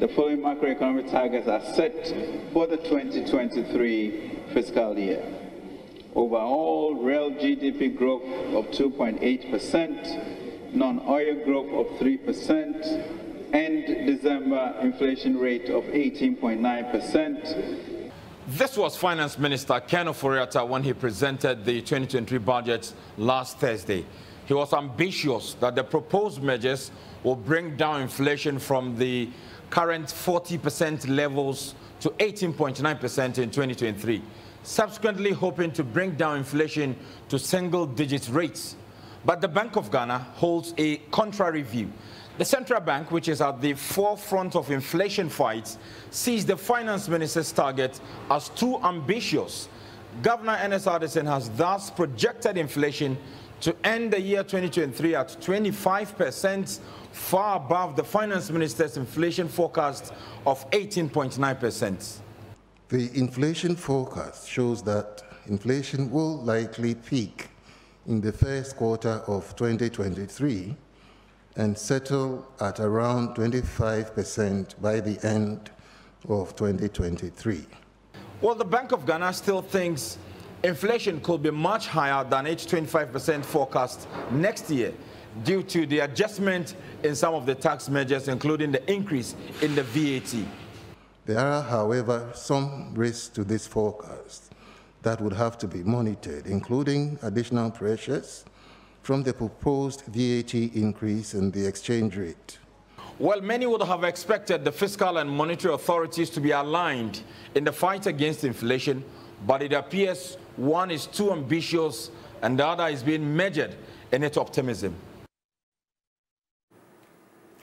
The following macroeconomic targets are set for the 2023 fiscal year. Overall, real GDP growth of 2.8%, non-oil growth of 3%, and December inflation rate of 18.9%. This was Finance Minister Ken Ofori-Atta when he presented the 2023 budget last Thursday. He was ambitious that the proposed measures will bring down inflation from the current 40% levels to 18.9% in 2023, subsequently hoping to bring down inflation to single-digit rates. But the Bank of Ghana holds a contrary view. The central bank, which is at the forefront of inflation fights, sees the finance minister's target as too ambitious. Governor Ennis Addison has thus projected inflation to end the year 2023 at 25%, far above the finance minister's inflation forecast of 18.9%. The inflation forecast shows that inflation will likely peak in the first quarter of 2023 and settle at around 25% by the end of 2023. Well, the Bank of Ghana still thinks inflation could be much higher than its 25% forecast next year due to the adjustment in some of the tax measures, including the increase in the VAT. There are, however, some risks to this forecast that would have to be monitored, including additional pressures from the proposed VAT increase in the exchange rate. Well, many would have expected the fiscal and monetary authorities to be aligned in the fight against inflation, but it appears one is too ambitious and the other is being measured in its optimism.